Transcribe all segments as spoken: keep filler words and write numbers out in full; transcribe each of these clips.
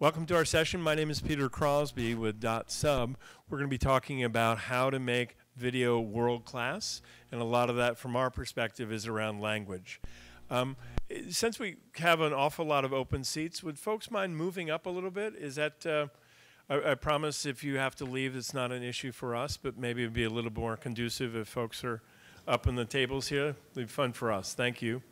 Welcome to our session. My name is Peter Crosby with Dotsub. We're going to be talking about how to make video world-class, and a lot of that from our perspective is around language. Um, since we have an awful lot of open seats, would folks mind moving up a little bit? Is that, uh, I, I promise if you have to leave, it's not an issue for us, but maybe it would be a little more conducive if folks are up on the tables here. It'd be fun for us. Thank you.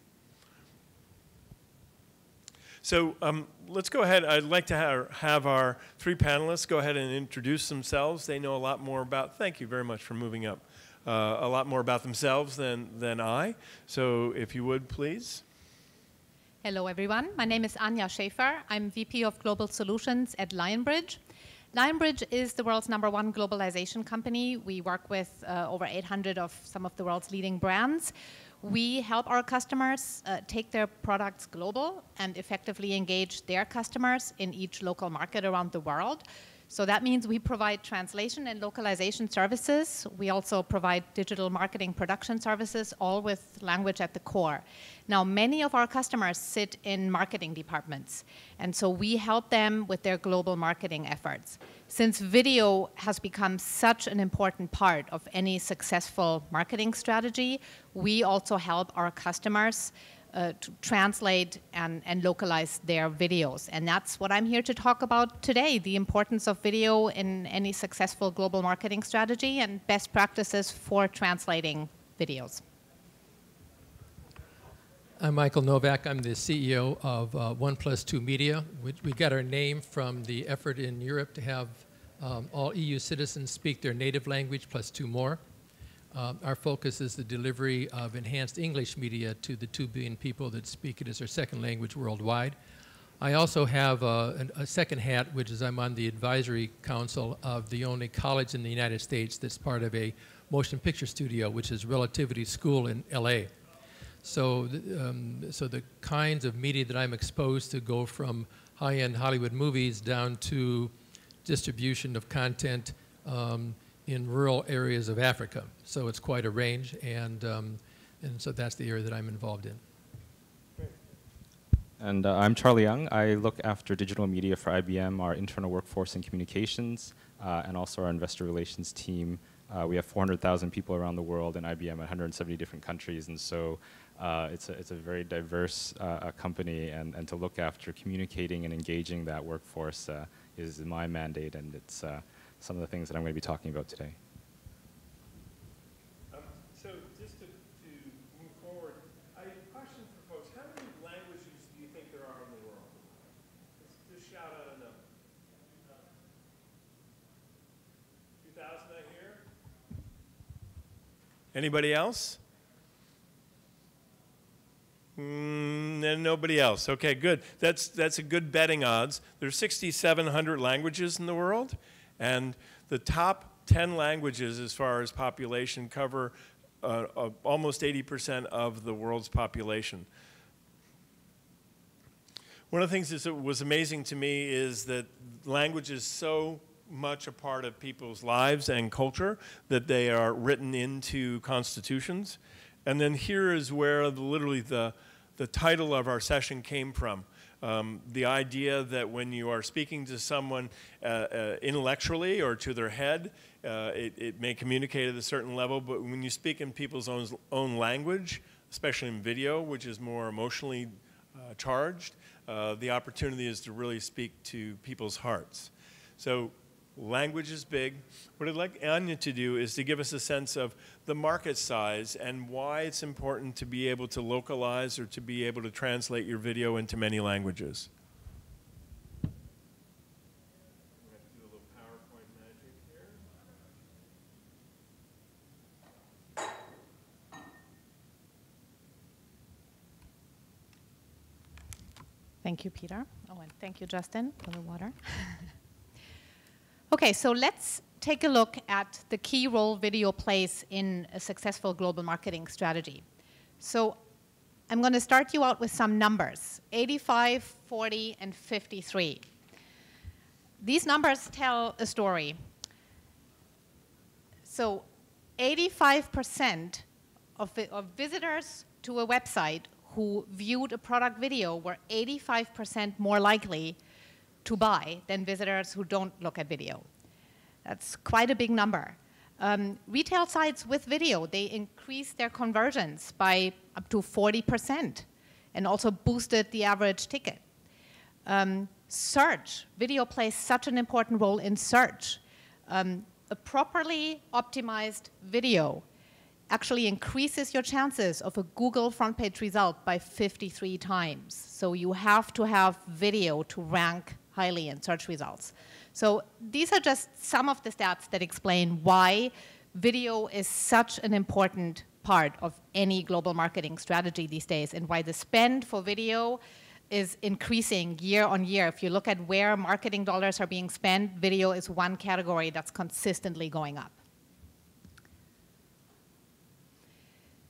So um, let's go ahead. I'd like to ha have our three panelists go ahead and introduce themselves. They know a lot more about, thank you very much for moving up, uh, a lot more about themselves than, than I. So if you would, please. Hello, everyone. My name is Anya Schaefer. I'm V P of Global Solutions at Lionbridge. Lionbridge is the world's number one globalization company. We work with uh, over eight hundred of some of the world's leading brands. We help our customers uh, take their products global and effectively engage their customers in each local market around the world. So that means we provide translation and localization services. We also provide digital marketing production services, all with language at the core. Now, many of our customers sit in marketing departments, and so we help them with their global marketing efforts. Since video has become such an important part of any successful marketing strategy, we also help our customers uh, to translate and, and localize their videos. And that's what I'm here to talk about today, the importance of video in any successful global marketing strategy and best practices for translating videos. I'm Michael Novak. I'm the C E O of uh, One Plus Two Media. We, we got our name from the effort in Europe to have um, all E U citizens speak their native language plus two more. Uh, our focus is the delivery of enhanced English media to the two billion people that speak it as their second language worldwide. I also have uh, an, a second hat, which is I'm on the advisory council of the only college in the United States that's part of a motion picture studio, which is Relativity School in L A. So, um, so the kinds of media that I'm exposed to go from high-end Hollywood movies down to distribution of content um, in rural areas of Africa. So it's quite a range, and, um, and so that's the area that I'm involved in. And uh, I'm Charlie Young. I look after digital media for I B M, our internal workforce and communications, uh, and also our investor relations team. Uh, we have four hundred thousand people around the world, and I B M in one hundred seventy different countries, and so Uh, it's, a, it's a very diverse uh, company, and, and to look after communicating and engaging that workforce uh, is my mandate, and it's uh, some of the things that I'm going to be talking about today. Um, so just to, to move forward, I have a question for folks. How many languages do you think there are in the world? Let's just shout out a number. two thousand, I hear. Anybody else? Mm, and nobody else. Okay, good. That's, that's a good betting odds. There's sixty-seven hundred languages in the world, and the top ten languages as far as population cover uh, uh, almost eighty percent of the world's population. One of the things that was amazing to me is that language is so much a part of people's lives and culture that they are written into constitutions. And then here is where the, literally the, the title of our session came from. Um, the idea that when you are speaking to someone uh, uh, intellectually or to their head, uh, it, it may communicate at a certain level, but when you speak in people's own, own language, especially in video, which is more emotionally uh, charged, uh, the opportunity is to really speak to people's hearts. So language is big. What I'd like Anya to do is to give us a sense of the market size and why it's important to be able to localize or to be able to translate your video into many languages. We're going to do a little PowerPoint magic here. Thank you, Peter. Oh, and thank you, Justin, for the water. Okay, so let's take a look at the key role video plays in a successful global marketing strategy. So I'm going to start you out with some numbers, eighty-five, forty, and fifty-three. These numbers tell a story. So eighty-five percent of, of visitors to a website who viewed a product video were eighty-five percent more likely to buy than visitors who don't look at video. That's quite a big number. Um, retail sites with video, they increased their conversions by up to forty percent and also boosted the average ticket. Um, search, video plays such an important role in search. Um, a properly optimized video actually increases your chances of a Google front page result by fifty-three times. So you have to have video to rank highly in search results. So these are just some of the stats that explain why video is such an important part of any global marketing strategy these days and why the spend for video is increasing year on year. If you look at where marketing dollars are being spent, video is one category that's consistently going up.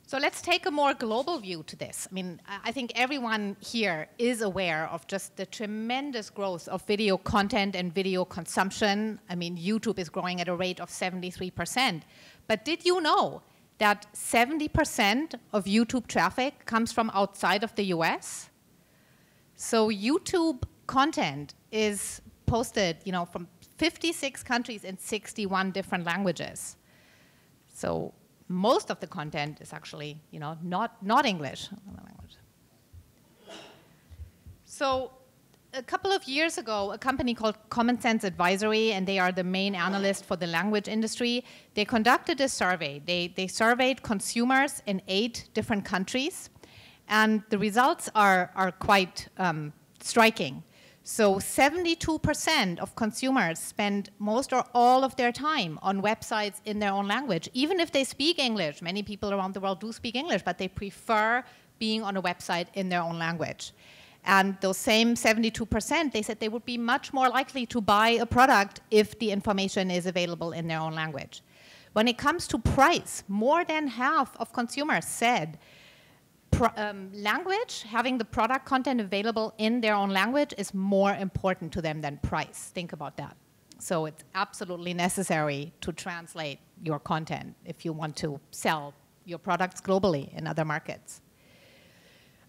So let's take a more global view to this. I mean, I think everyone here is aware of just the tremendous growth of video content and video consumption. I mean, YouTube is growing at a rate of seventy-three percent. But did you know that seventy percent of YouTube traffic comes from outside of the U S? So YouTube content is posted, you know, from fifty-six countries in sixty-one different languages. So most of the content is actually, you know, not, not English. So a couple of years ago, a company called Common Sense Advisory, and they are the main analyst for the language industry, they conducted a survey. They, they surveyed consumers in eight different countries, and the results are, are quite um, striking. So seventy-two percent of consumers spend most or all of their time on websites in their own language, even if they speak English. Many people around the world do speak English, but they prefer being on a website in their own language. And those same seventy-two percent, they said they would be much more likely to buy a product if the information is available in their own language. When it comes to price, more than half of consumers said Pro, um, language, having the product content available in their own language is more important to them than price. Think about that. So it's absolutely necessary to translate your content if you want to sell your products globally in other markets.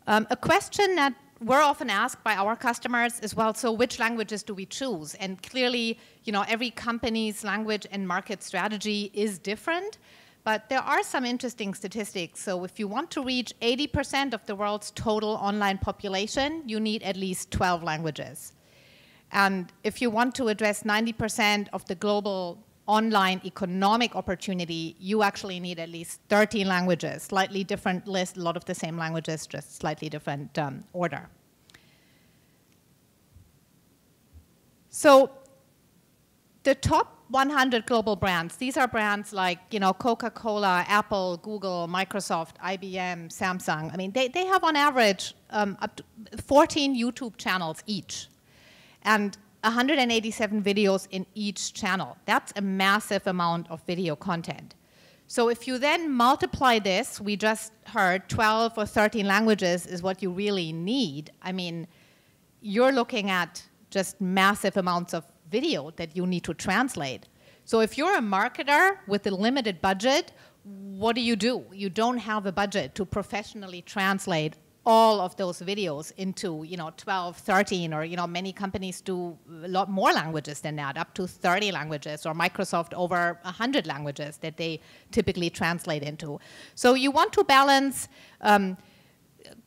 Um, a question that we're often asked by our customers is, well, so which languages do we choose? And clearly, you know, every company's language and market strategy is different. But there are some interesting statistics. So if you want to reach eighty percent of the world's total online population, you need at least twelve languages. And if you want to address ninety percent of the global online economic opportunity, you actually need at least thirteen languages, slightly different list, a lot of the same languages, just slightly different um, order. So the top one hundred global brands. These are brands like, you know, Coca-Cola, Apple, Google, Microsoft, I B M, Samsung. I mean, they, they have on average um, up to fourteen YouTube channels each and one hundred eighty-seven videos in each channel. That's a massive amount of video content. So if you then multiply this, we just heard twelve or thirteen languages is what you really need. I mean, you're looking at just massive amounts of video that you need to translate. So if you're a marketer with a limited budget, what do you do? You don't have a budget to professionally translate all of those videos into, you know, twelve, thirteen, or, you know, many companies do a lot more languages than that, up to thirty languages, or Microsoft over one hundred languages that they typically translate into. So you want to balance um,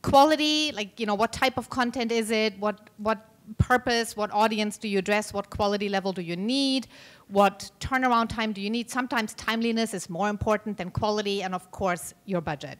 quality, like, you know, what type of content is it, what, what purpose, what audience do you address, what quality level do you need, what turnaround time do you need. Sometimes timeliness is more important than quality, and of course, your budget.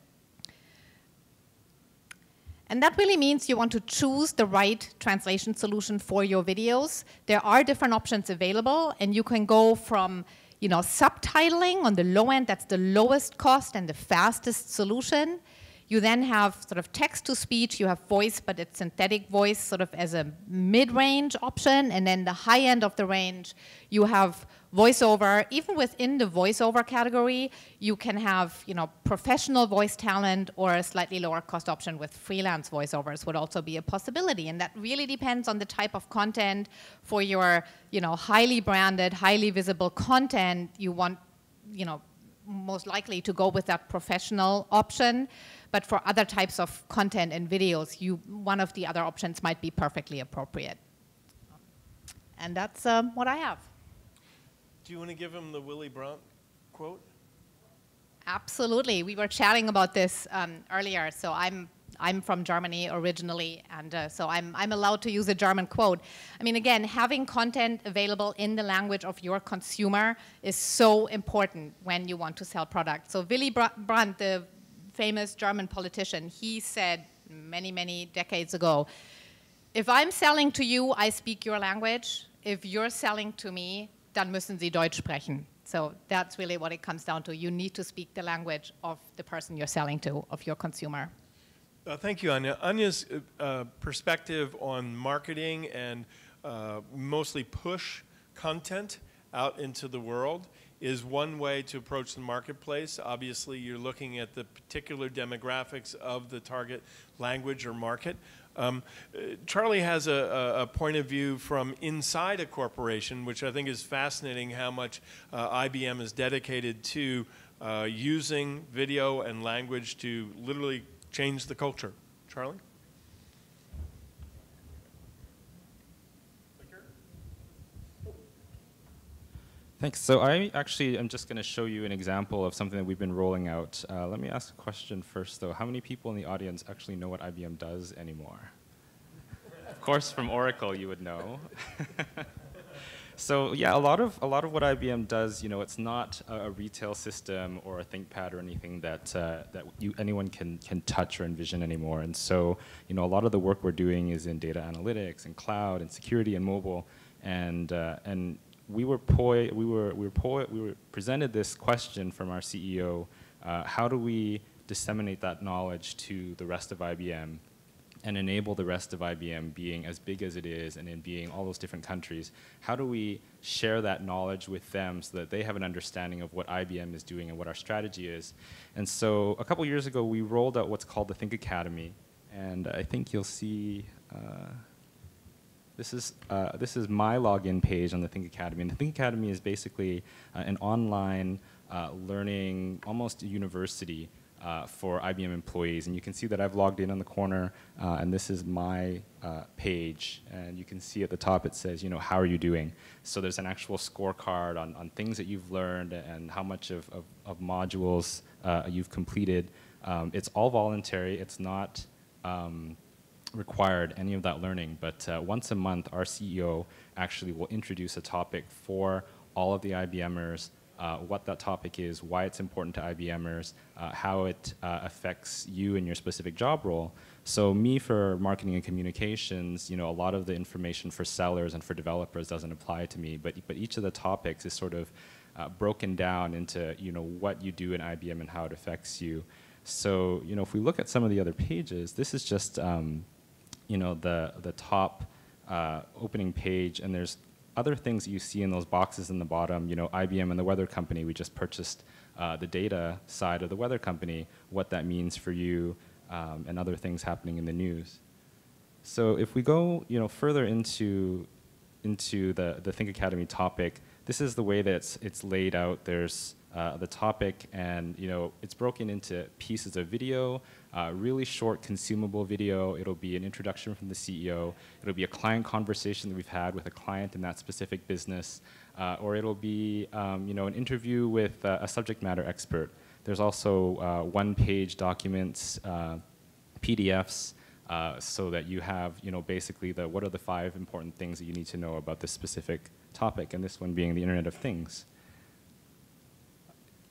And that really means you want to choose the right translation solution for your videos. There are different options available, and you can go from, you know, subtitling on the low end, that's the lowest cost and the fastest solution. You then have sort of text-to-speech, you have voice, but it's synthetic voice sort of as a mid-range option, and then the high end of the range, you have voiceover. Even within the voiceover category, you can have, you know, professional voice talent, or a slightly lower cost option with freelance voiceovers would also be a possibility. And that really depends on the type of content. For your, you know, highly branded, highly visible content, you want, you know, most likely to go with that professional option, but for other types of content and videos, you, one of the other options might be perfectly appropriate. And that's um, what I have. Do you want to give him the Willy Brandt quote? Absolutely. We were chatting about this um, earlier. So I'm I'm from Germany originally, and uh, so I'm I'm allowed to use a German quote. I mean, again, having content available in the language of your consumer is so important when you want to sell products. So Willy Brandt, the famous German politician, he said many, many decades ago, if I'm selling to you, I speak your language. If you're selling to me, dann müssen Sie Deutsch sprechen. So that's really what it comes down to. You need to speak the language of the person you're selling to, of your consumer. Uh, thank you, Anya. Anya's uh, perspective on marketing and uh, mostly push content out into the world is one way to approach the marketplace. Obviously, you're looking at the particular demographics of the target language or market. Um, Charlie has a, a point of view from inside a corporation, which I think is fascinating how much uh, I B M is dedicated to uh, using video and language to literally change the culture. Charlie? Thanks. So I actually am just going to show you an example of something that we've been rolling out. Uh, let me ask a question first, though. How many people in the audience actually know what I B M does anymore? Of course, from Oracle, you would know. So yeah, a lot of a lot of what I B M does, you know, it's not a, a retail system or a ThinkPad or anything that uh, that you, anyone can can touch or envision anymore. And so, you know, a lot of the work we're doing is in data analytics and cloud and security and mobile and uh, and. We were, poi we, were, we, were poi we were presented this question from our C E O, uh, how do we disseminate that knowledge to the rest of I B M and enable the rest of I B M, being as big as it is and in being all those different countries, how do we share that knowledge with them so that they have an understanding of what I B M is doing and what our strategy is? And so a couple years ago, we rolled out what's called the Think Academy, and I think you'll see, uh, This is, uh, this is my login page on the Think Academy. And the Think Academy is basically uh, an online uh, learning, almost a university uh, for I B M employees. And you can see that I've logged in on the corner, uh, and this is my uh, page. And you can see at the top it says, you know, how are you doing? So there's an actual scorecard on, on things that you've learned and how much of, of, of modules uh, you've completed. Um, it's all voluntary. It's not Um, required any of that learning, but uh, once a month our C E O actually will introduce a topic for all of the I B M ers, uh, what that topic is, why it's important to I B M ers, uh, how it uh, affects you in your specific job role. So me for marketing and communications, you know, a lot of the information for sellers and for developers doesn't apply to me, but, but each of the topics is sort of uh, broken down into, you know, what you do in I B M and how it affects you. So, you know, if we look at some of the other pages, this is just um, you know, the, the top uh, opening page, and there's other things that you see in those boxes in the bottom, you know, I B M and the Weather Company. We just purchased uh, the data side of the Weather Company, what that means for you, um, and other things happening in the news. So if we go, you know, further into, into the, the Think Academy topic, this is the way that it's, it's laid out. There's Uh, the topic, and you know, it's broken into pieces of video, uh, really short consumable video. It'll be an introduction from the C E O. It'll be a client conversation that we've had with a client in that specific business, uh, or it'll be um, you know, an interview with uh, a subject matter expert. There's also uh, one-page documents, uh, P D Fs, uh, so that you have, you know, basically the what are the five important things that you need to know about this specific topic, and this one being the Internet of Things.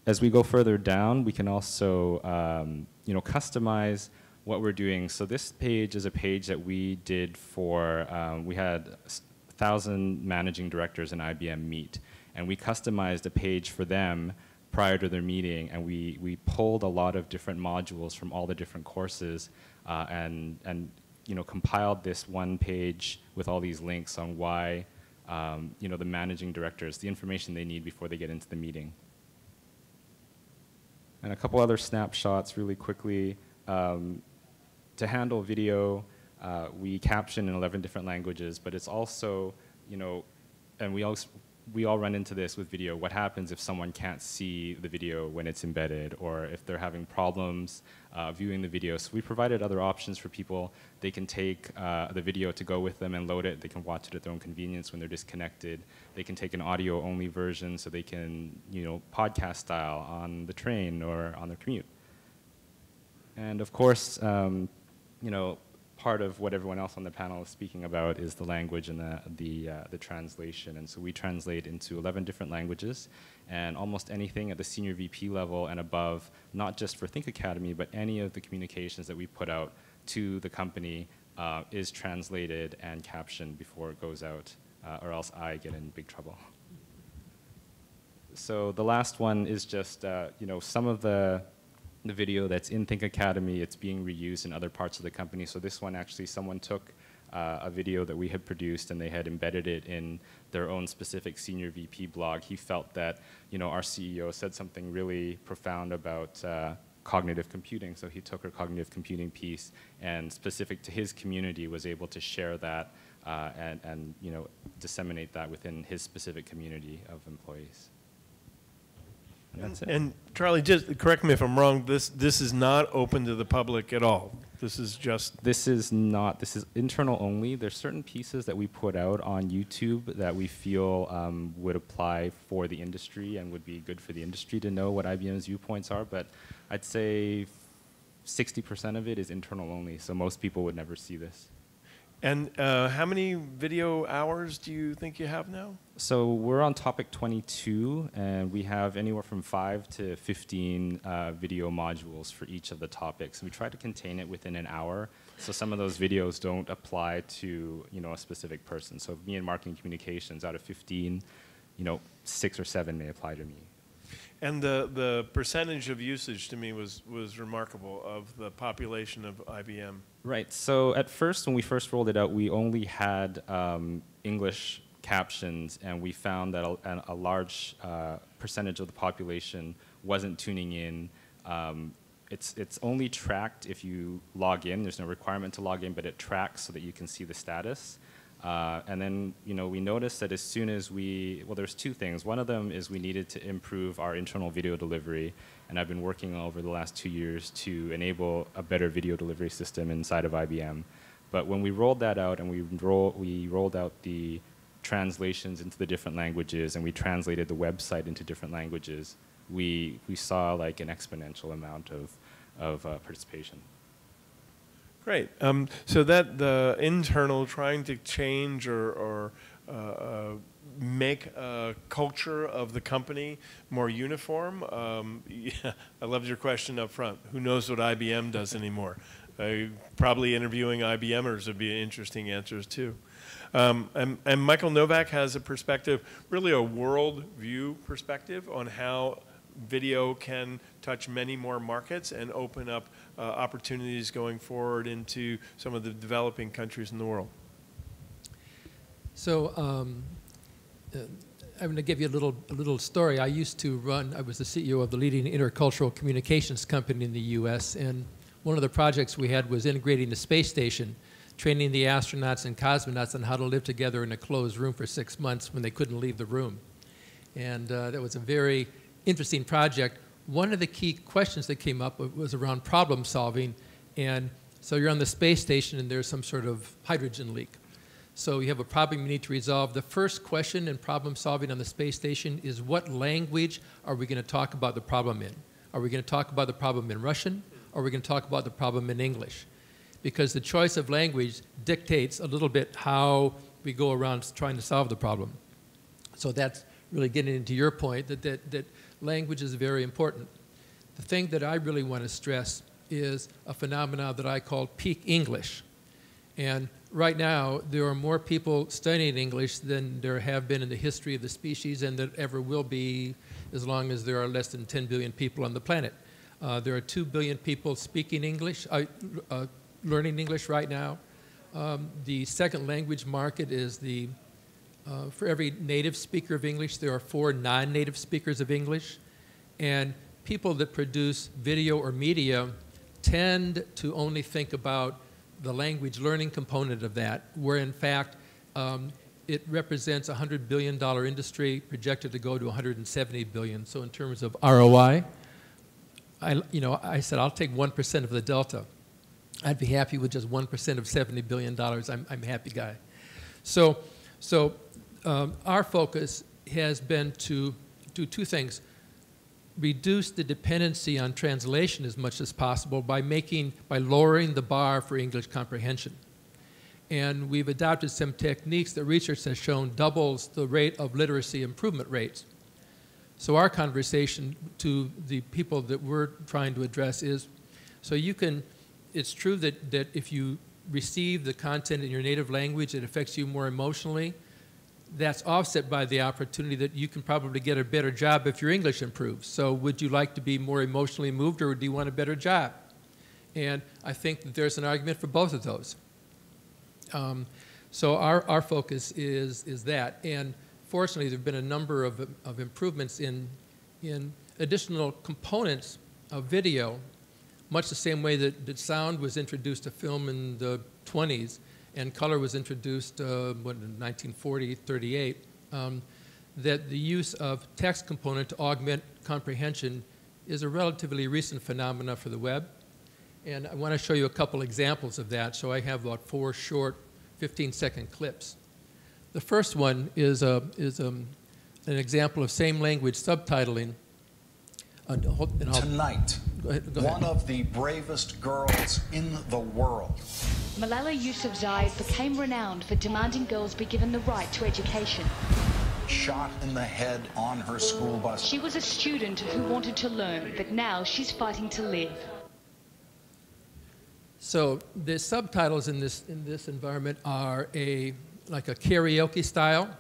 As we go further down, we can also um, you know, customize what we're doing. So this page is a page that we did for, um, we had one thousand managing directors in I B M meet, and we customized a page for them prior to their meeting, and we, we pulled a lot of different modules from all the different courses uh, and, and you know, compiled this one page with all these links on why um, you know, the managing directors, the information they need before they get into the meeting. And a couple other snapshots really quickly. Um, to handle video, uh, we caption in eleven different languages, but it's also, you know, and we also we all run into this with video. What happens if someone can't see the video when it's embedded, or if they're having problems uh, viewing the video? So we provided other options for people. They can take uh, the video to go with them and load it. They can watch it at their own convenience when they're disconnected. They can take an audio-only version, so they can, you know, podcast style on the train or on their commute. And of course, um, you know, part of what everyone else on the panel is speaking about is the language and the, the, uh, the translation. And so we translate into eleven different languages, and almost anything at the senior V P level and above, not just for Think Academy, but any of the communications that we put out to the company uh, is translated and captioned before it goes out, uh, or else I get in big trouble. So the last one is just, uh, you know, some of the the video that's in Think Academy, it's being reused in other parts of the company. So this one, actually, someone took uh, a video that we had produced, and they had embedded it in their own specific senior V P blog. He felt that, you know, our C E O said something really profound about uh, cognitive computing, so he took her cognitive computing piece, and specific to his community, was able to share that uh, and, and, you know, disseminate that within his specific community of employees. And, and Charlie, just correct me if I'm wrong, this, this is not open to the public at all. This is just... This is not. This is internal only. There's certain pieces that we put out on YouTube that we feel um, would apply for the industry and would be good for the industry to know what I B M's viewpoints are, but I'd say sixty percent of it is internal only, so most people would never see this. And uh, how many video hours do you think you have now? So we're on topic twenty-two, and we have anywhere from five to fifteen uh, video modules for each of the topics. We try to contain it within an hour, so some of those videos don't apply to, you know, a specific person. So me and marketing communications, out of fifteen, you know, six or seven may apply to me. And the, the percentage of usage to me was, was remarkable of the population of I B M. Right. So at first, when we first rolled it out, we only had um, English captions, and we found that a, a large uh, percentage of the population wasn't tuning in. Um, it's, it's only tracked if you log in. There's no requirement to log in, but it tracks so that you can see the status. Uh, and then, you know, we noticed that as soon as we, well, there's two things. One of them is we needed to improve our internal video delivery, and I've been working over the last two years to enable a better video delivery system inside of I B M. But when we rolled that out, and we, roll, we rolled out the translations into the different languages, and we translated the website into different languages, we, we saw like an exponential amount of, of uh, participation. Great. Um, so that the internal trying to change or, or uh, uh, make a culture of the company more uniform, um, yeah, I loved your question up front. Who knows what I B M does anymore? Uh, probably interviewing I B Mers would be interesting answers too. Um, and, and Michael Novak has a perspective, really a world view perspective on how video can touch many more markets and open up uh, opportunities going forward into some of the developing countries in the world. So um, uh, I'm going to give you a little, a little story. I used to run, I was the C E O of the leading intercultural communications company in the U S, and one of the projects we had was integrating the space station, training the astronauts and cosmonauts on how to live together in a closed room for six months when they couldn't leave the room. And uh, that was a very interesting project. One of the key questions that came up was around problem solving. And so you're on the space station and there's some sort of hydrogen leak. So you have a problem you need to resolve. The first question in problem solving on the space station is, what language are we going to talk about the problem in? Are we going to talk about the problem in Russian? Or are we going to talk about the problem in English? Because the choice of language dictates a little bit how we go around trying to solve the problem. So that's really getting into your point that, that, that language is very important. The thing that I really want to stress is a phenomenon that I call peak English. And right now, there are more people studying English than there have been in the history of the species, and that ever will be as long as there are less than ten billion people on the planet. Uh, there are two billion people speaking English, uh, uh, learning English right now. Um, the second language market is the Uh, for every native speaker of English, there are four non-native speakers of English. And people that produce video or media tend to only think about the language learning component of that, where in fact, um, it represents a one hundred billion dollar industry projected to go to one hundred seventy billion dollars. So in terms of R O I, I, you know, I said I'll take one percent of the delta. I'd be happy with just one percent of seventy billion dollars. I'm, I'm a happy guy. So, so um, our focus has been to do two things. Reduce the dependency on translation as much as possible by making, by lowering the bar for English comprehension. And we've adopted some techniques that research has shown doubles the rate of literacy improvement rates. So our conversation to the people that we're trying to address is, so you can, it's true that, that if you receive the content in your native language, it affects you more emotionally. That's offset by the opportunity that you can probably get a better job if your English improves. So would you like to be more emotionally moved, or do you want a better job? And I think that there's an argument for both of those. Um, so our, our focus is, is that. And fortunately, there have been a number of, of improvements in, in additional components of video, much the same way that, that sound was introduced to film in the twenties. And color was introduced uh, what, in nineteen forty, thirty-eight, um, that the use of text component to augment comprehension is a relatively recent phenomenon for the web. And I want to show you a couple examples of that. So I have about four short fifteen-second clips. The first one is, a, is a, an example of same language subtitling. Uh, Tonight, go ahead, go one ahead. of the bravest girls in the world. Malala Yousafzai became renowned for demanding girls be given the right to education. Shot in the head on her school bus. She was a student who wanted to learn, but now she's fighting to live. So the subtitles in this, in this environment are a, like a karaoke style,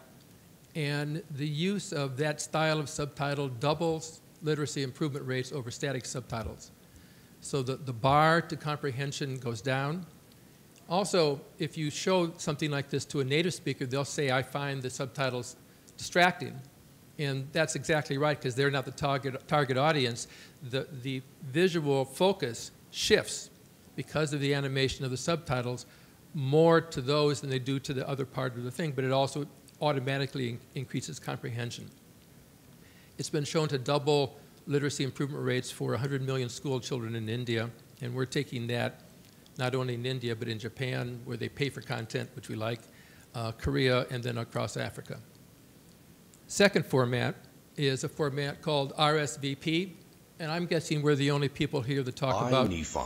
and the use of that style of subtitle doubles literacy improvement rates over static subtitles. So the, the bar to comprehension goes down. Also, if you show something like this to a native speaker, they'll say, I find the subtitles distracting. And that's exactly right, because they're not the target, target audience. The, the visual focus shifts because of the animation of the subtitles more to those than they do to the other part of the thing, but it also automatically increases comprehension. It's been shown to double literacy improvement rates for one hundred million school children in India, and we're taking that not only in India, but in Japan, where they pay for content, which we like, uh, Korea, and then across Africa. Second format is a format called R S V P, and I'm guessing we're the only people here that talk I, about... I, Nephi,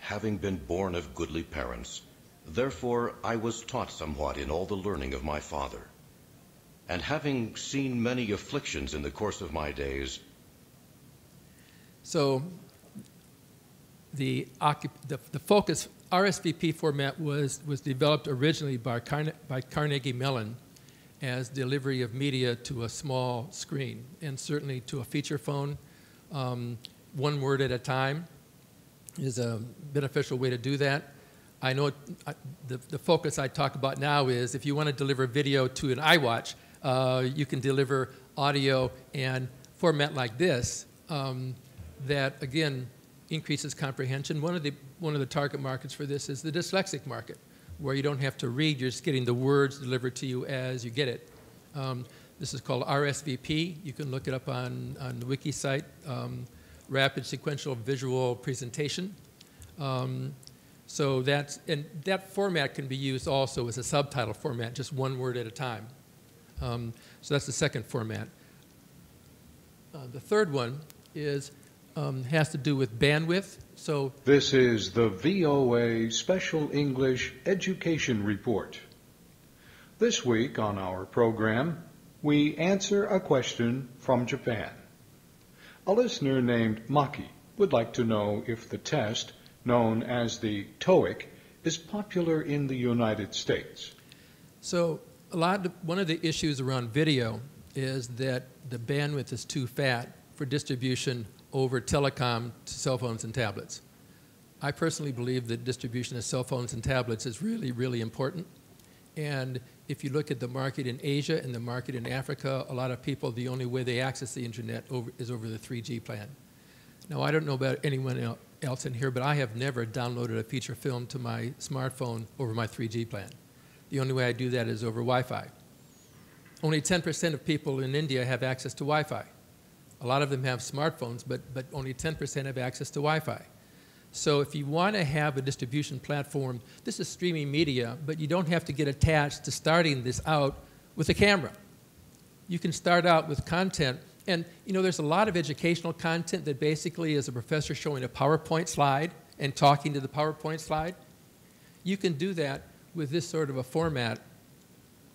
having been born of goodly parents, therefore I was taught somewhat in all the learning of my father. And having seen many afflictions in the course of my days. So the, the, the focus, R S V P format was, was developed originally by, Carne, by Carnegie Mellon as delivery of media to a small screen, and certainly to a feature phone, um, one word at a time is a beneficial way to do that. I know it, I, the, the focus I talk about now is if you want to deliver video to an iWatch, Uh, you can deliver audio and format like this um, that, again, increases comprehension. One of, the, one of the target markets for this is the dyslexic market, where you don't have to read. You're just getting the words delivered to you as you get it. Um, this is called R S V P. You can look it up on, on the wiki site, um, Rapid Sequential Visual Presentation. Um, so that's, and that format can be used also as a subtitle format, just one word at a time. Um, so that's the second format. Uh, the third one is, um, has to do with bandwidth. So this is the V O A Special English Education Report. This week on our program, we answer a question from Japan. A listener named Maki would like to know if the test, known as the TOEIC, is popular in the United States. So A lot of, one of the issues around video is that the bandwidth is too fat for distribution over telecom to cell phones and tablets. I personally believe that distribution of cell phones and tablets is really, really important. And if you look at the market in Asia and the market in Africa, a lot of people, the only way they access the internet over, is over the three G plan. Now, I don't know about anyone else in here, but I have never downloaded a feature film to my smartphone over my three G plan. The only way I do that is over Wi-Fi. Only ten percent of people in India have access to Wi-Fi. A lot of them have smartphones, but, but only ten percent have access to Wi-Fi. So if you want to have a distribution platform, this is streaming media, but you don't have to get attached to starting this out with a camera. You can start out with content. And you know, there's a lot of educational content that basically is a professor showing a PowerPoint slide and talking to the PowerPoint slide. You can do that with this sort of a format.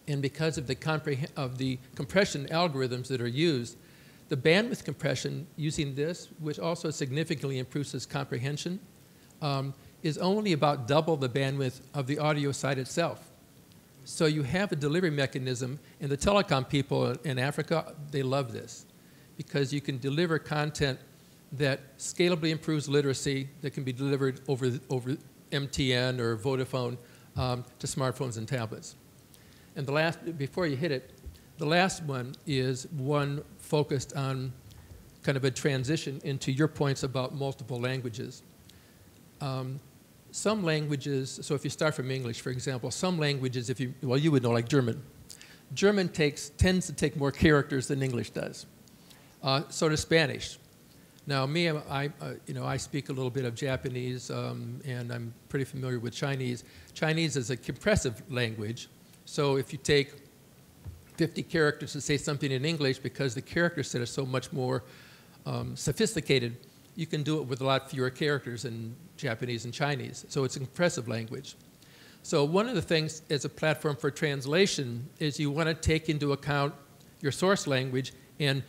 And because of the, compre of the compression algorithms that are used, the bandwidth compression using this, which also significantly improves its comprehension, um, is only about double the bandwidth of the audio side itself. So you have a delivery mechanism, and the telecom people in Africa, they love this, because you can deliver content that scalably improves literacy, that can be delivered over, over M T N or Vodafone um, to smartphones and tablets. And the last, before you hit it, the last one is one focused on kind of a transition into your points about multiple languages. Um, some languages, so if you start from English, for example, some languages, if you, well, you would know, like German. German takes, tends to take more characters than English does. Uh, so does Spanish. Now, me, I, uh, you know, I speak a little bit of Japanese, um, and I'm pretty familiar with Chinese. Chinese is a compressive language, so if you take fifty characters to say something in English, because the character set is so much more um, sophisticated, you can do it with a lot fewer characters in Japanese and Chinese. So it's an compressive language. So one of the things as a platform for translation is you want to take into account your source language and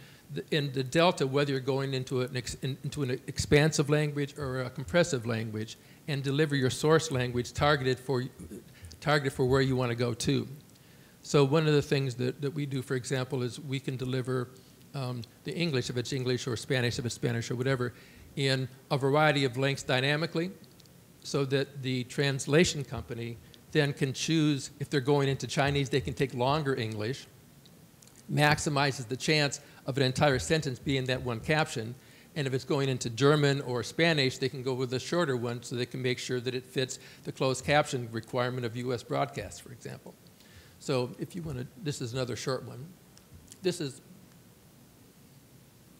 in the delta, whether you're going into an, ex into an expansive language or a compressive language, and deliver your source language targeted for, targeted for where you want to go to. So one of the things that, that we do, for example, is we can deliver um, the English, if it's English, or Spanish, if it's Spanish, or whatever, in a variety of lengths dynamically, so that the translation company then can choose, if they're going into Chinese, they can take longer English, maximizes the chance of an entire sentence being that one caption. And if it's going into German or Spanish, they can go with a shorter one so they can make sure that it fits the closed caption requirement of U S broadcasts, for example. So if you want to, this is another short one. This is.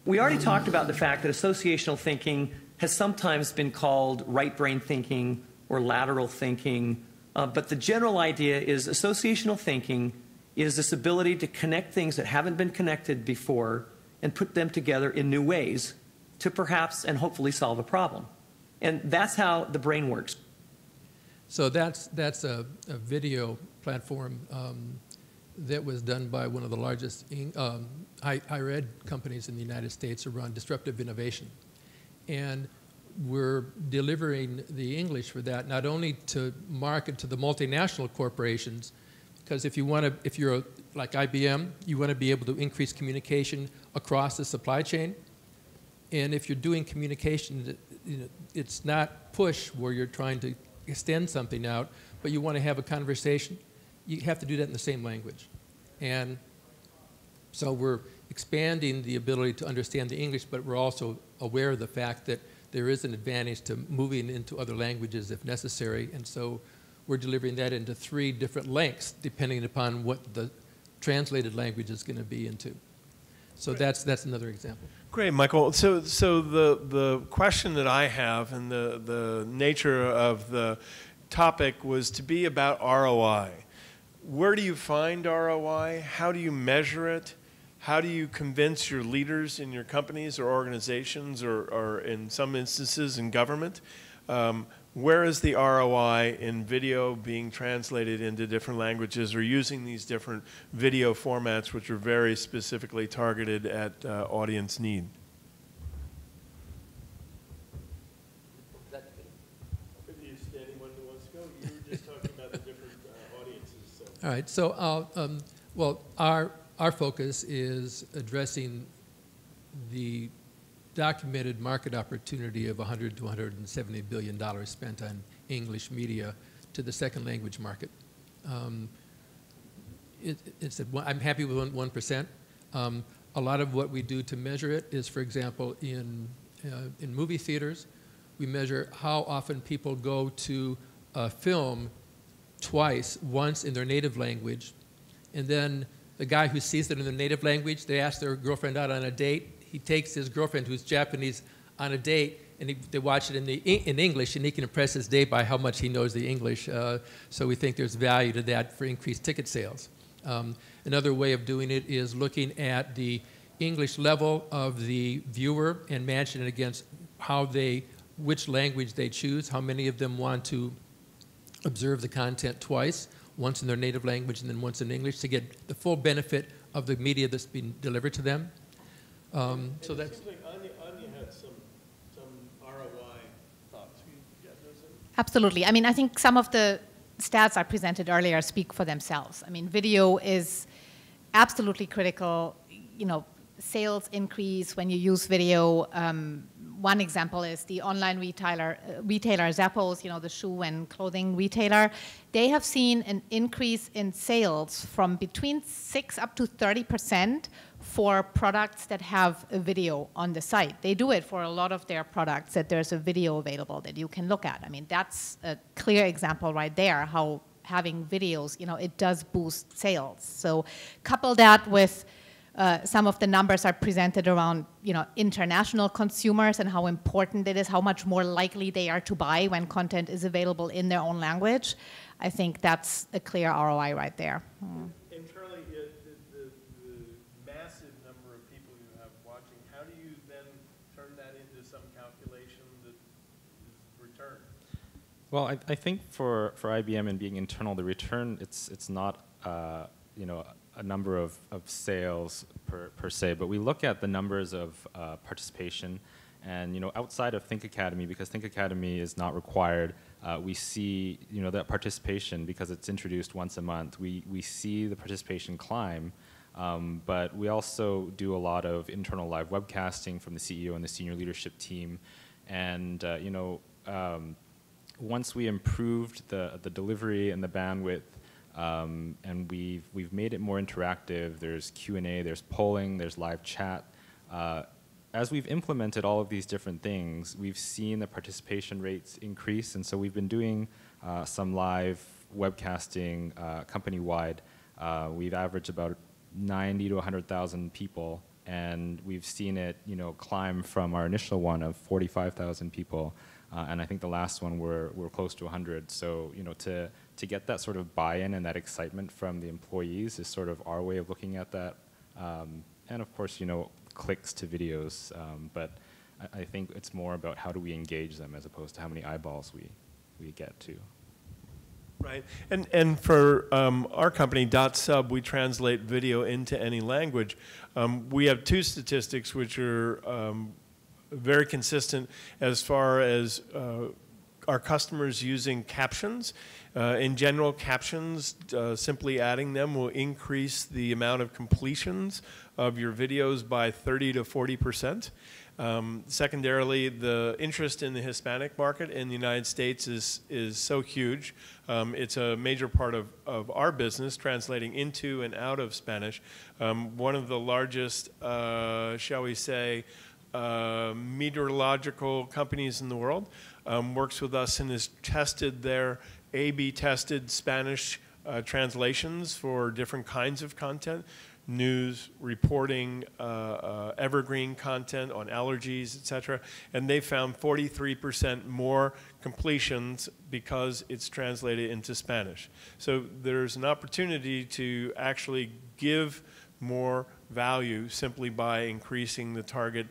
We already talked about the fact that associational thinking has sometimes been called right brain thinking or lateral thinking. Uh, but the general idea is associational thinking is this ability to connect things that haven't been connected before and put them together in new ways to perhaps and hopefully solve a problem. And that's how the brain works. So that's, that's a, a video platform um, that was done by one of the largest um, higher ed companies in the United States around disruptive innovation. And we're delivering the English for that, not only to market to the multinational corporations, because if you want to, if you're a, like I B M, you want to be able to increase communication across the supply chain. And if you're doing communication, you know, it's not push where you're trying to extend something out, but you want to have a conversation, you have to do that in the same language. And so we're expanding the ability to understand the English, but we're also aware of the fact that there is an advantage to moving into other languages if necessary. And so we're delivering that into three different lengths, depending upon what the translated language is going to be into. So Great. that's that's another example. Great, Michael. So so the the question that I have and the the nature of the topic was to be about R O I. Where do you find R O I? How do you measure it? How do you convince your leaders in your companies or organizations or, or in some instances in government? Um, Where is the R O I in video being translated into different languages or using these different video formats which are very specifically targeted at uh, audience need? Previous to anyone who wants to go, you were just talking about the different uh, audiences. So. All right. So, uh, um, well, our, our focus is addressing the documented market opportunity of one hundred to one hundred seventy billion dollars spent on English media to the second language market. Um, it, it's a, I'm happy with one percent. Um, a lot of what we do to measure it is, for example, in, uh, in movie theaters, we measure how often people go to a film twice, once in their native language, and then the guy who sees it in their native language. They ask their girlfriend out on a date. He takes his girlfriend, who's Japanese, on a date, and he, they watch it in, the, in English, and he can impress his date by how much he knows the English. Uh, so we think there's value to that for increased ticket sales. Um, another way of doing it is looking at the English level of the viewer and matching it against how they, which language they choose, how many of them want to observe the content twice, once in their native language and then once in English, to get the full benefit of the media that's been delivered to them. Um, and so it that's seems like Anya, Anya had some, some R O I thoughts. You got those in? Absolutely. I mean, I think some of the stats I presented earlier speak for themselves. I mean, video is absolutely critical. You know, sales increase when you use video. Um, one example is the online retailer, uh, retailer Zappos, you know, the shoe and clothing retailer. They have seen an increase in sales from between six up to thirty percent for products that have a video on the site. They do it for a lot of their products, that there's a video available that you can look at. I mean, that's a clear example right there, how having videos, you know, it does boost sales. So couple that with Uh, some of the numbers are presented around, you know, international consumers and how important it is, how much more likely they are to buy when content is available in their own language. I think that's a clear R O I right there. Mm. And Charlie, uh, the, the, the massive number of people you have watching, how do you then turn that into some calculation that is return? Well, I, I think for, for I B M and being internal, the return, it's, it's not, uh, you know, a number of, of sales per, per se, but we look at the numbers of uh, participation. And, you know, outside of Think Academy, because Think Academy is not required, uh, we see, you know, that participation, because it's introduced once a month, we, we see the participation climb, um, but we also do a lot of internal live webcasting from the C E O and the senior leadership team. And, uh, you know, um, once we improved the, the delivery and the bandwidth, Um, and we've, we've made it more interactive. There's Q and A, there's polling, there's live chat. Uh, as we've implemented all of these different things, we've seen the participation rates increase, and so we've been doing uh, some live webcasting uh, company-wide. Uh, we've averaged about ninety to one hundred thousand people, and we've seen it, you know, climb from our initial one of forty-five thousand people. Uh, and I think the last one we're, we're close to one hundred. So, you know, to, to get that sort of buy-in and that excitement from the employees is sort of our way of looking at that. Um, and of course, you know, clicks to videos. Um, but I, I think it's more about how do we engage them as opposed to how many eyeballs we, we get to. Right. And, and for um, our company, Dotsub, we translate video into any language. Um, we have two statistics which are um, very consistent as far as uh, our customers using captions. Uh, in general, captions, uh, simply adding them will increase the amount of completions of your videos by thirty to forty percent. Um, secondarily, the interest in the Hispanic market in the United States is, is so huge. Um, it's a major part of, of our business, translating into and out of Spanish. Um, one of the largest, uh, shall we say, Uh, meteorological companies in the world, um, works with us and has tested their A B tested Spanish uh, translations for different kinds of content, news, reporting, uh, uh, evergreen content on allergies, et cetera. And they found forty-three percent more completions because it's translated into Spanish. So there's an opportunity to actually give more value simply by increasing the target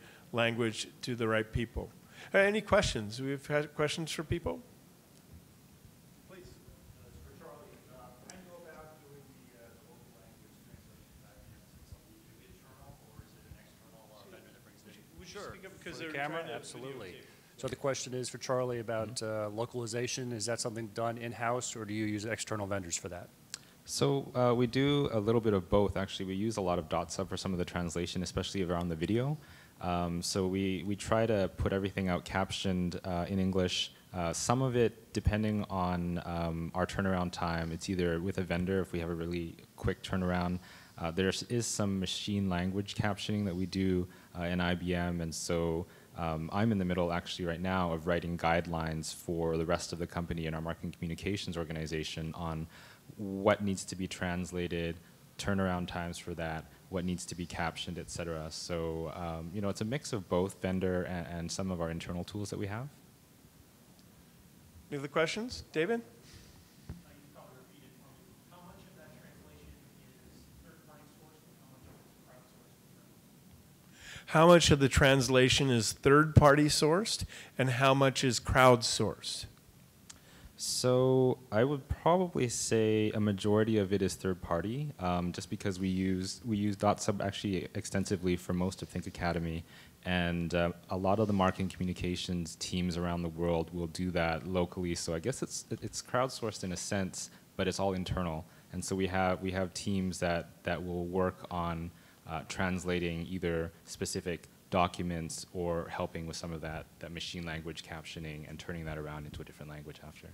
language to the right people. Uh, any questions? We've had questions for people? Please. Uh, for Charlie, uh, how do you go about doing the uh, local language translation back? Is it something you do internal, or is it an external uh, vendor that brings it in? Sure. Because the camera, absolutely. So the question is for Charlie about uh, localization. Is that something done in-house, or do you use external vendors for that? So uh, we do a little bit of both, actually. We use a lot of Dotsub for some of the translation, especially around the video. Um, so we, we try to put everything out captioned uh, in English. Uh, some of it, depending on um, our turnaround time, it's either with a vendor if we have a really quick turnaround. Uh, there is some machine language captioning that we do uh, in I B M, and so um, I'm in the middle actually right now of writing guidelines for the rest of the company and our marketing communications organization on what needs to be translated, turnaround times for that, what needs to be captioned, et cetera. So um, you know, it's a mix of both vendor and, and some of our internal tools that we have. Any other questions? David? How much of the translation is third-party sourced, and how much is crowdsourced? So I would probably say a majority of it is third-party, um, just because we use we use Dotsub actually extensively for most of Think Academy, and uh, a lot of the marketing communications teams around the world will do that locally. So I guess it's it's crowdsourced in a sense, but it's all internal, and so we have we have teams that that will work on. Uh, translating either specific documents or helping with some of that, that machine language captioning and turning that around into a different language after.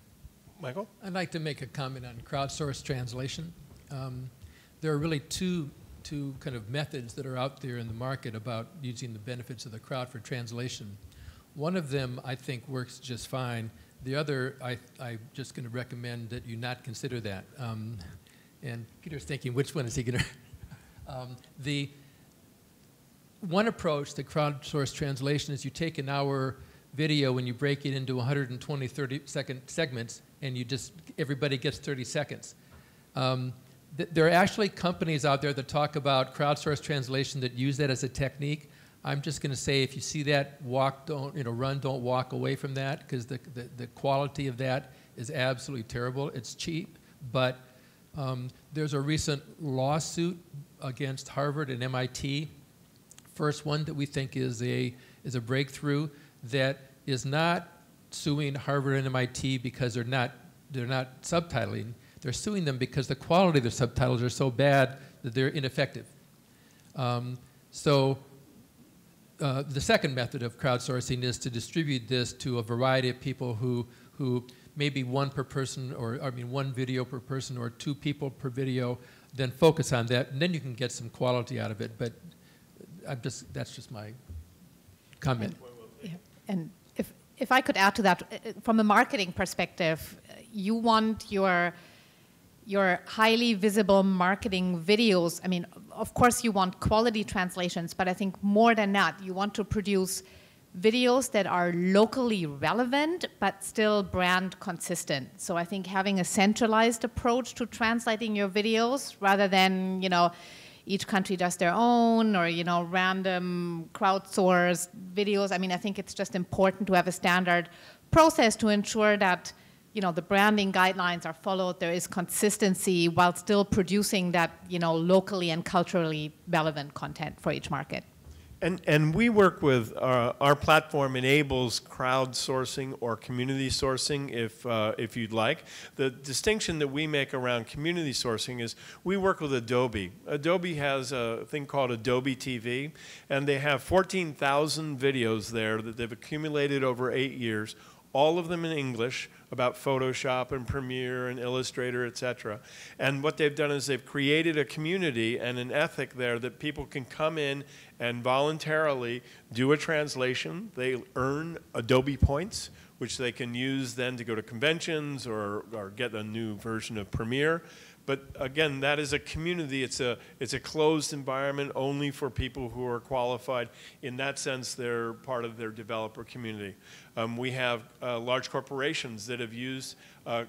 Michael? I'd like to make a comment on crowdsourced translation. Um, there are really two, two kind of methods that are out there in the market about using the benefits of the crowd for translation. One of them, I think, works just fine. The other, I, I'm just going to recommend that you not consider that. Um, and Peter's thinking, which one is he going to... Um, the one approach to crowdsourced translation is you take an hour video and you break it into one hundred twenty thirty second segments, and you just everybody gets thirty seconds. Um, th there are actually companies out there that talk about crowdsourced translation that use that as a technique. I'm just going to say, if you see that, walk don't you know run don't walk away from that, because the, the the quality of that is absolutely terrible. It's cheap, but um, there's a recent lawsuit against Harvard and M I T, first one that we think is a is a breakthrough, that is not suing Harvard and M I T because they're not they're not subtitling. They're suing them because the quality of their subtitles are so bad that they're ineffective. Um, so uh, the second method of crowdsourcing is to distribute this to a variety of people who who maybe one per person, or I mean one video per person, or two people per video. Then focus on that, and then you can get some quality out of it. But I'm just, that's just my comment. And, yeah, and if, if I could add to that, from a marketing perspective, you want your, your highly visible marketing videos. I mean, of course you want quality translations, but I think more than that, you want to produce videos that are locally relevant but still brand consistent. So I think having a centralized approach to translating your videos, rather than, you know, each country does their own, or, you know, random crowdsourced videos. I mean, I think it's just important to have a standard process to ensure that, you know, the branding guidelines are followed, there is consistency while still producing that, you know, locally and culturally relevant content for each market. And, and we work with, uh, our platform enables crowdsourcing or community sourcing, if, uh, if you'd like. The distinction that we make around community sourcing is we work with Adobe. Adobe has a thing called Adobe T V, and they have fourteen thousand videos there that they've accumulated over eight years, all of them in English, about Photoshop and Premiere and Illustrator, et cetera. And what they've done is they've created a community and an ethic there that people can come in and voluntarily do a translation. They earn Adobe points, which they can use then to go to conventions, or, or get a new version of Premiere. But again, that is a community. It's a, it's a closed environment only for people who are qualified. In that sense, they're part of their developer community. Um, we have uh, large corporations that have used, uh,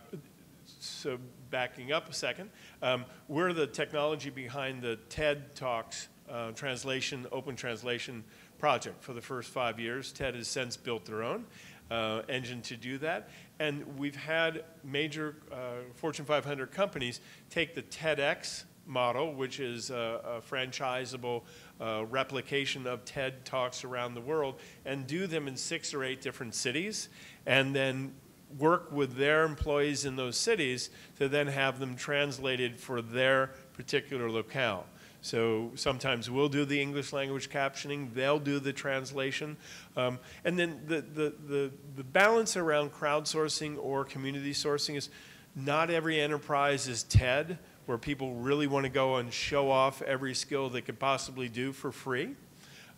so backing up a second, um, we're the technology behind the TED Talks uh, translation, open translation project for the first five years. TED has since built their own uh, engine to do that. And we've had major uh, Fortune five hundred companies take the TEDx model, which is a, a franchisable uh, replication of TED Talks around the world, and do them in six or eight different cities, and then work with their employees in those cities to then have them translated for their particular locale. So sometimes we'll do the English language captioning, they'll do the translation. Um, and then the, the, the, the balance around crowdsourcing or community sourcing is not every enterprise is TED, where people really want to go and show off every skill they could possibly do for free.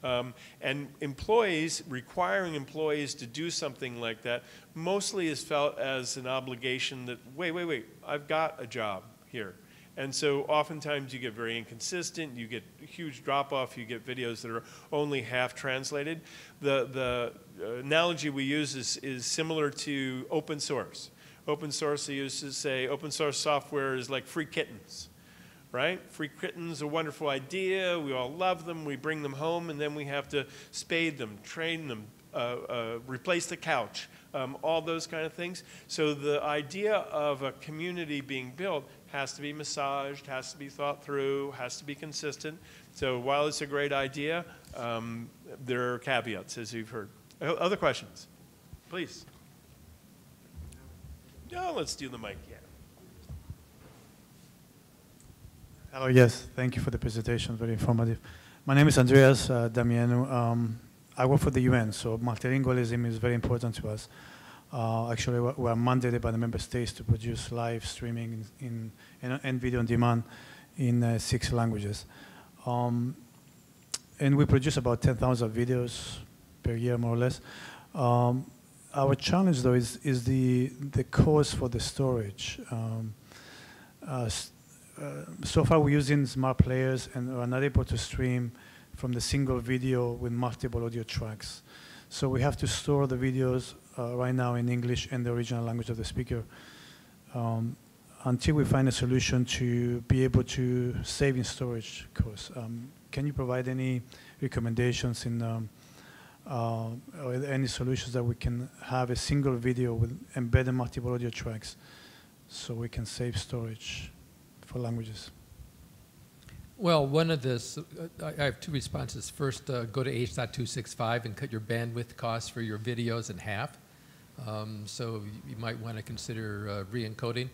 Um, and employees, requiring employees to do something like that, mostly is felt as an obligation that, wait, wait, wait, I've got a job here. And so oftentimes you get very inconsistent, you get huge drop-off, you get videos that are only half translated. The, the analogy we use is, is similar to open source. Open source, they used to say open source software is like free kittens, right? Free kittens, a wonderful idea, we all love them, we bring them home, and then we have to spade them, train them, uh, uh, replace the couch, um, all those kind of things. So the idea of a community being built has to be massaged, has to be thought through, has to be consistent. So while it's a great idea, um, there are caveats, as you've heard. Other questions? Please. No, let's do the mic, yeah. Hello, yes, thank you for the presentation, very informative. My name is Andreas uh, Damiano. Um, I work for the U N, so multilingualism is very important to us. Uh, actually, we are mandated by the member states to produce live streaming in, in, and video on demand in uh, six languages. Um, and we produce about ten thousand videos per year, more or less. Um, our challenge, though, is, is the, the cost for the storage. Um, uh, st uh, so far, we're using smart players and are not able to stream from the single video with multiple audio tracks. So we have to store the videos Uh, right now in English and the original language of the speaker um, until we find a solution to be able to save in storage costs. Um, can you provide any recommendations in um, uh, or any solutions that we can have a single video with embedded multiple audio tracks so we can save storage for languages? Well, one of this, uh, I have two responses. First, uh, go to H dot two sixty-five and cut your bandwidth costs for your videos in half. Um, so you might want to consider uh, re-encoding.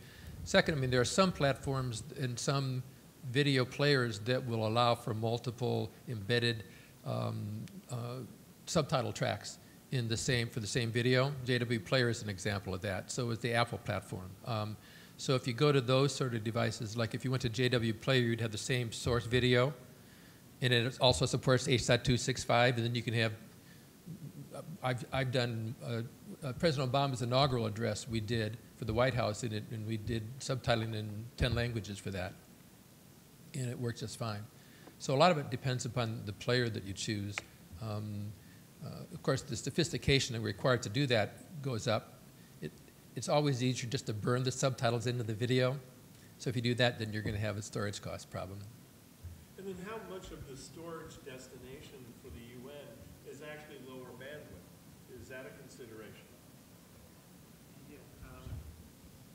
Second, I mean, there are some platforms and some video players that will allow for multiple embedded um, uh, subtitle tracks in the same, for the same video. J W Player is an example of that. So is the Apple platform. Um, So if you go to those sort of devices, like if you went to J W Player, you'd have the same source video, and it also supports H dot two sixty-five, and then you can have, I've, I've done, uh, uh, President Obama's inaugural address we did for the White House, and, it, and we did subtitling in ten languages for that, and it worked just fine. So a lot of it depends upon the player that you choose. Um, uh, of course, the sophistication that we're required to do that goes up. It's always easier just to burn the subtitles into the video. So if you do that, then you're going to have a storage cost problem. And then how much of the storage destination for the U N is actually lower bandwidth? Is that a consideration? Yeah, um,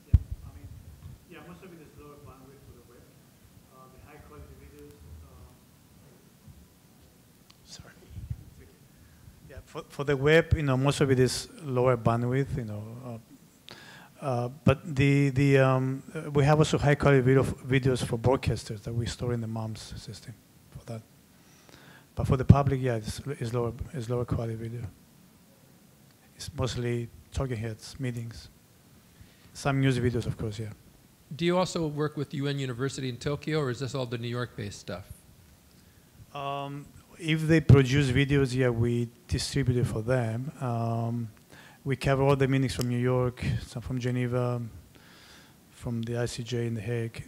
yeah I mean, yeah, most of it is lower bandwidth for the web. Uh, the high quality videos. Uh, Sorry. Yeah, for, for the web, you know, most of it is lower bandwidth, you know. Uh, Uh, but the, the, um, uh, we have also high quality video videos for broadcasters that we store in the MOMS system for that. But for the public, yeah, it's, it's, lower, it's lower quality video. It's mostly talking heads, meetings. Some news videos, of course, yeah. Do you also work with U N University in Tokyo, or is this all the New York-based stuff? Um, if they produce videos, yeah, we distribute it for them. Um, We cover all the meetings from New York, some from Geneva, from the I C J in The Hague,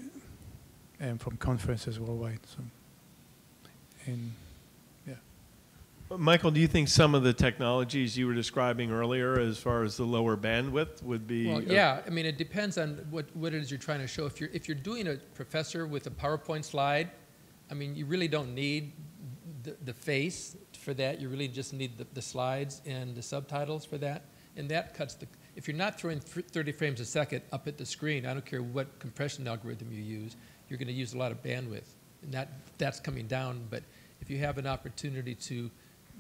and from conferences worldwide. So, and yeah. Well, Michael, do you think some of the technologies you were describing earlier, as far as the lower bandwidth, would be? Well, yeah. I mean, it depends on what what it is you're trying to show. If you're if you're doing a professor with a PowerPoint slide, I mean, you really don't need the, the face for that. You really just need the, the slides and the subtitles for that. And that cuts the, if you're not throwing thirty frames a second up at the screen, I don't care what compression algorithm you use, you're going to use a lot of bandwidth. And that, that's coming down, but if you have an opportunity to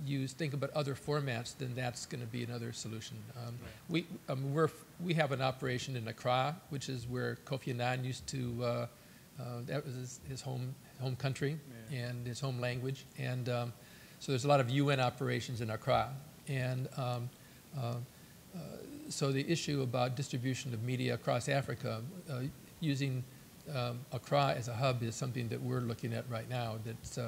use, think about other formats, then that's going to be another solution. Um, we, um, we're, we have an operation in Accra, which is where Kofi Annan used to, uh, uh, that was his, his home, home country, yeah, and his home language. And um, so there's a lot of U N operations in Accra. And um, uh, Uh, so the issue about distribution of media across Africa, uh, using um, Accra as a hub is something that we're looking at right now. That's, uh,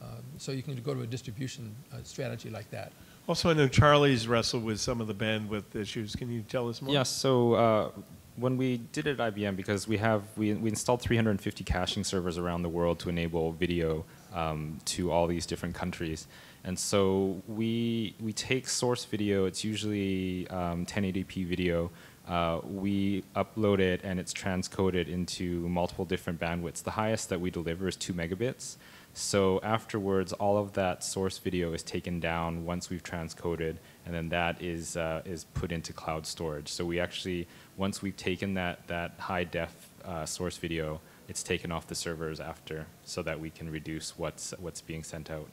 um, so you can go to a distribution uh, strategy like that. Also, I know Charlie's wrestled with some of the bandwidth issues. Can you tell us more? Yes, so uh, when we did it at I B M, because we have we, we installed three hundred fifty caching servers around the world to enable video um, to all these different countries. And so we we take source video. It's usually um, ten eighty p video. Uh, we upload it, and it's transcoded into multiple different bandwidths. The highest that we deliver is two megabits. So afterwards, all of that source video is taken down once we've transcoded, and then that is uh, is put into cloud storage. So we actually, once we've taken that that high def uh, source video, it's taken off the servers after, so that we can reduce what's what's being sent out.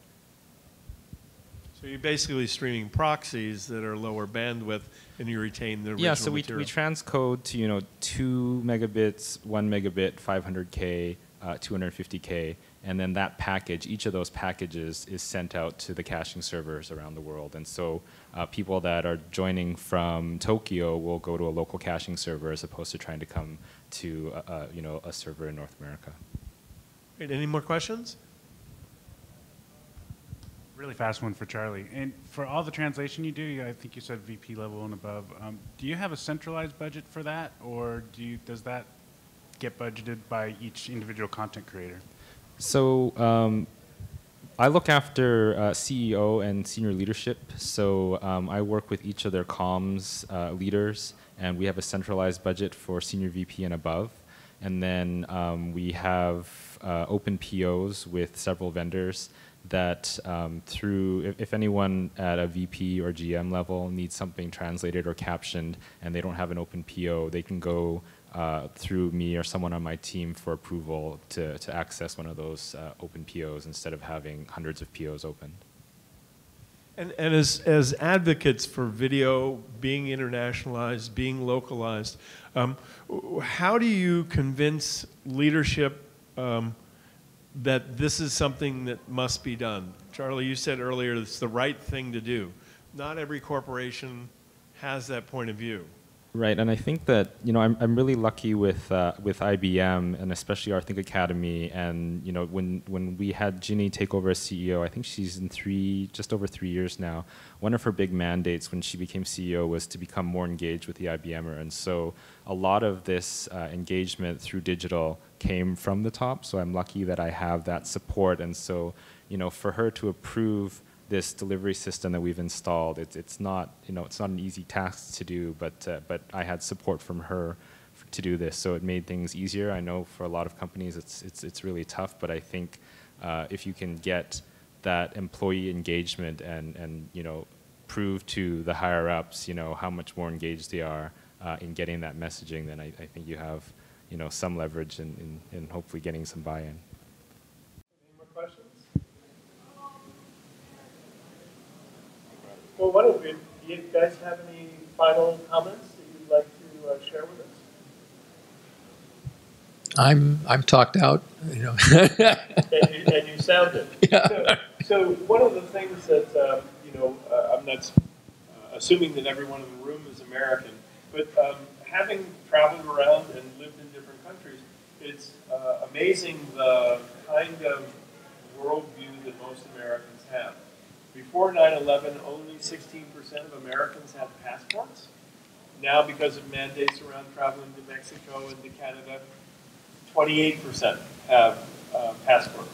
So you're basically streaming proxies that are lower bandwidth, and you retain the original material. Yeah, so we, we transcode to, you know, two megabits, one megabit, five hundred K, uh, two hundred fifty K, and then that package, each of those packages is sent out to the caching servers around the world. And so uh, people that are joining from Tokyo will go to a local caching server as opposed to trying to come to, a, a, you know, a server in North America. Great. Any more questions? Really fast one for Charlie. And for all the translation you do, I think you said V P level and above. Um, do you have a centralized budget for that, or do you, does that get budgeted by each individual content creator? So um, I look after uh, C E O and senior leadership. So um, I work with each of their comms uh, leaders, and we have a centralized budget for senior V P and above. And then um, we have uh, open P Os with several vendors that um, through, if, if anyone at a V P or G M level needs something translated or captioned and they don't have an open P O, they can go uh, through me or someone on my team for approval to, to access one of those uh, open P Os instead of having hundreds of P Os open. And, and as, as advocates for video being internationalized, being localized, um, how do you convince leadership um, that this is something that must be done? Charlie, you said earlier it's the right thing to do. Not every corporation has that point of view. Right, and I think that, you know, I'm, I'm really lucky with, uh, with I B M and especially our Think Academy. And, you know, when, when we had Ginny take over as C E O, I think she's in three, just over three years now, one of her big mandates when she became C E O was to become more engaged with the IBMer. And so a lot of this uh, engagement through digital came from the top, so I'm lucky that I have that support. And so, you know, for her to approve this delivery system that we've installed, it's it's not, you know, it's not an easy task to do, but uh, but I had support from her to do this, so it made things easier. I know for a lot of companies it's it's it's really tough, but I think uh, if you can get that employee engagement and and you know, prove to the higher ups, you know, how much more engaged they are uh, in getting that messaging, then I, I think you have, you know, some leverage in, in, in hopefully getting some buy-in. Any more questions? Well, what if we, do you guys have any final comments that you'd like to uh, share with us? I'm I'm talked out, you know. and, you, and you sound it. Yeah. So, so one of the things that um, you know, uh, I'm not uh, assuming that everyone in the room is American, but um, having traveled around and lived in different countries, it's uh, amazing the kind of worldview that most Americans have. Before nine eleven, only sixteen percent of Americans had passports. Now, because of mandates around traveling to Mexico and to Canada, twenty-eight percent have uh, passports.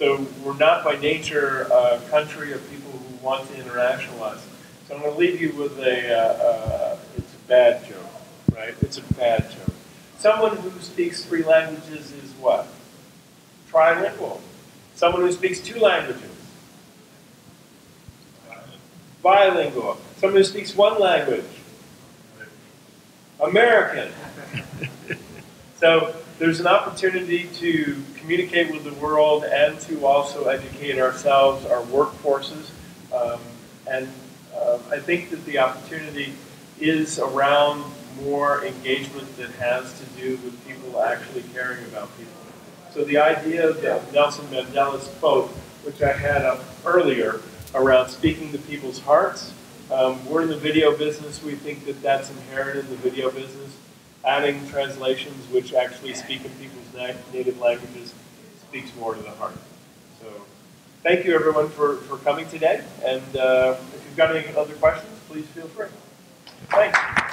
So we're not by nature a country of people who want to internationalize. So I'm going to leave you with a, uh, uh, it's a bad joke. Right? It's a bad joke. Someone who speaks three languages is what? Trilingual. Someone who speaks two languages? Bilingual. Someone who speaks one language? American. So there's an opportunity to communicate with the world and to also educate ourselves, our workforces. Um, and uh, I think that the opportunity is around more engagement that has to do with people actually caring about people. So the idea that Nelson Mandela's quote, which I had up earlier, around speaking to people's hearts, um, we're in the video business, we think that that's inherent in the video business, adding translations which actually speak in people's na native languages speaks more to the heart. So thank you everyone for, for coming today, and uh, if you've got any other questions, please feel free. Thanks.